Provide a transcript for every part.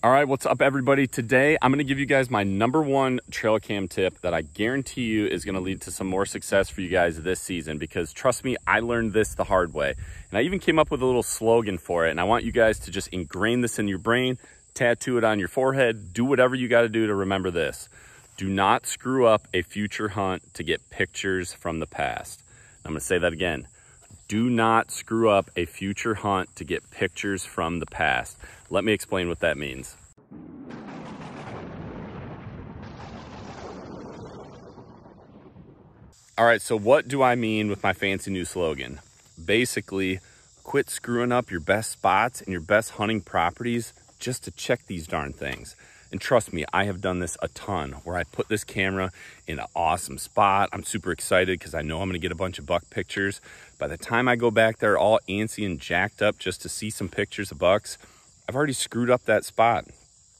All right, what's up everybody? Today, I'm gonna give you guys my #1 trail cam tip that I guarantee you is gonna lead to some more success for you guys this season, because trust me, I learned this the hard way. And I even came up with a little slogan for it, and I want you guys to just ingrain this in your brain, tattoo it on your forehead, do whatever you gotta do to remember this. Do not screw up a future hunt to get pictures from the past. I'm gonna say that again. Do not screw up a future hunt to get pictures from the past. Let me explain what that means. All right, so what do I mean with my fancy new slogan? Basically, quit screwing up your best spots and your best hunting properties just to check these darn things. And trust me, I have done this a ton, where I put this camera in an awesome spot. I'm super excited because I know I'm gonna get a bunch of buck pictures. By the time I go back there all antsy and jacked up just to see some pictures of bucks, I've already screwed up that spot.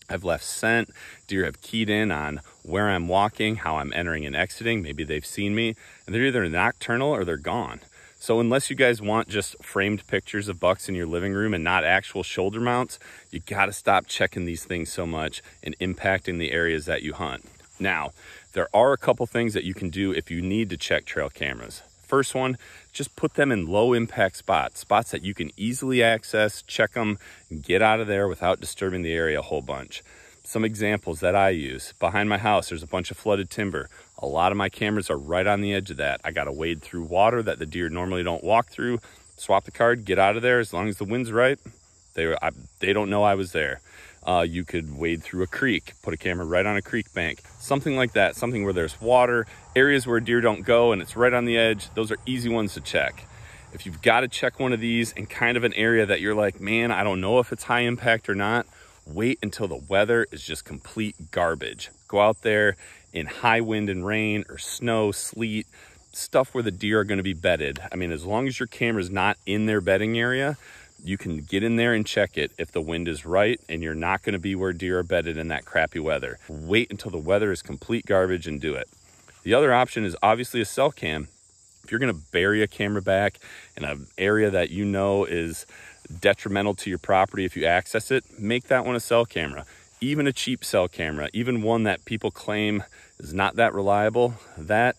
I've left scent, deer have keyed in on where I'm walking, how I'm entering and exiting, maybe they've seen me, and they're either nocturnal or they're gone. So unless you guys want just framed pictures of bucks in your living room and not actual shoulder mounts, you gotta stop checking these things so much and impacting the areas that you hunt. Now, there are a couple things that you can do if you need to check trail cameras. First one, just put them in low impact spots, spots that you can easily access, check them, and get out of there without disturbing the area a whole bunch. Some examples that I use: behind my house, there's a bunch of flooded timber. A lot of my cameras are right on the edge of that. I gotta wade through water that the deer normally don't walk through, swap the card, get out of there. As long as the wind's right, they don't know I was there. You could wade through a creek, put a camera right on a creek bank, something like that, something where there's water, areas where deer don't go and it's right on the edge. Those are easy ones to check. If you've gotta check one of these in kind of an area that you're like, man, I don't know if it's high impact or not, wait until the weather is just complete garbage. Go out there in high wind and rain or snow, sleet, stuff where the deer are going to be bedded. I mean, as long as your camera's not in their bedding area, you can get in there and check it if the wind is right and you're not going to be where deer are bedded in that crappy weather. Wait until the weather is complete garbage and do it. The other option is obviously a cell cam. If you're going to bury a camera back in an area that you know is detrimental to your property if you access it, make that one a cell camera. Even a cheap cell camera, even one that people claim is not that reliable, that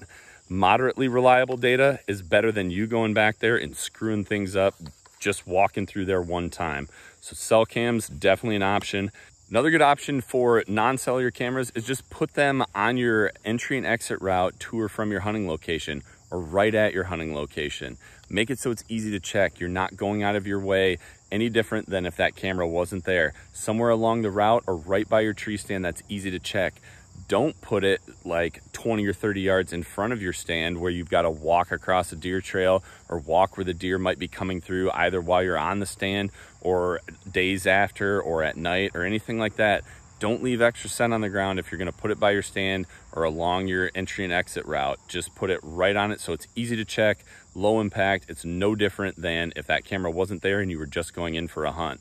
moderately reliable data is better than you going back there and screwing things up just walking through there one time. So cell cams, definitely an option. Another good option for non-cellular cameras is just put them on your entry and exit route to or from your hunting location, or right at your hunting location. Make it so it's easy to check. You're not going out of your way any different than if that camera wasn't there. Somewhere along the route or right by your tree stand that's easy to check. Don't put it like 20 or 30 yards in front of your stand where you've got to walk across a deer trail or walk where the deer might be coming through, either while you're on the stand or days after or at night or anything like that. Don't leave extra scent on the ground if you're gonna put it by your stand or along your entry and exit route. Just put it right on it so it's easy to check, low impact. It's no different than if that camera wasn't there and you were just going in for a hunt.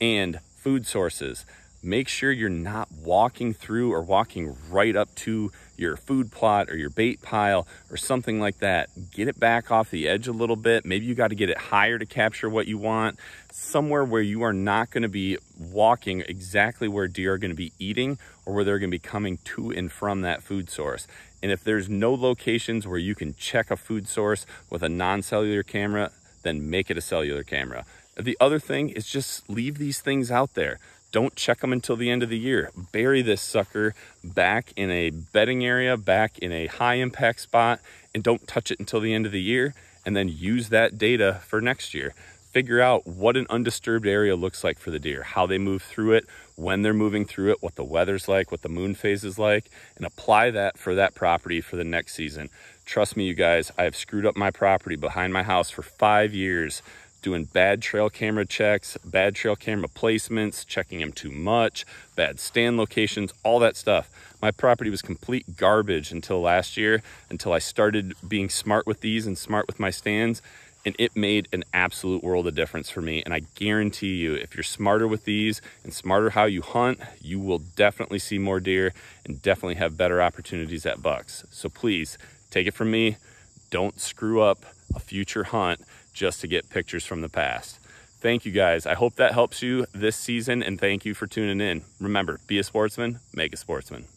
And food sources. Make sure you're not walking through or walking right up to your food plot or your bait pile or something like that. Get it back off the edge a little bit. Maybe you got to get it higher to capture what you want. Somewhere where you are not going to be walking exactly where deer are going to be eating or where they're going to be coming to and from that food source. And if there's no locations where you can check a food source with a non-cellular camera, then make it a cellular camera. The other thing is just leave these things out there. Don't check them until the end of the year. Bury this sucker back in a bedding area, back in a high impact spot, and don't touch it until the end of the year, and then use that data for next year. Figure out what an undisturbed area looks like for the deer, how they move through it, when they're moving through it, what the weather's like, what the moon phase is like, and apply that for that property for the next season. Trust me, you guys, I have screwed up my property behind my house for 5 years doing bad trail camera checks, bad trail camera placements, checking them too much, bad stand locations, all that stuff. My property was complete garbage until last year, until I started being smart with these and smart with my stands, and it made an absolute world of difference for me. And I guarantee you, if you're smarter with these and smarter how you hunt, you will definitely see more deer and definitely have better opportunities at bucks. So please, take it from me, don't screw up a future hunt just to get pictures from the past. Thank you guys. I hope that helps you this season, and thank you for tuning in. Remember, be a sportsman, make a sportsman.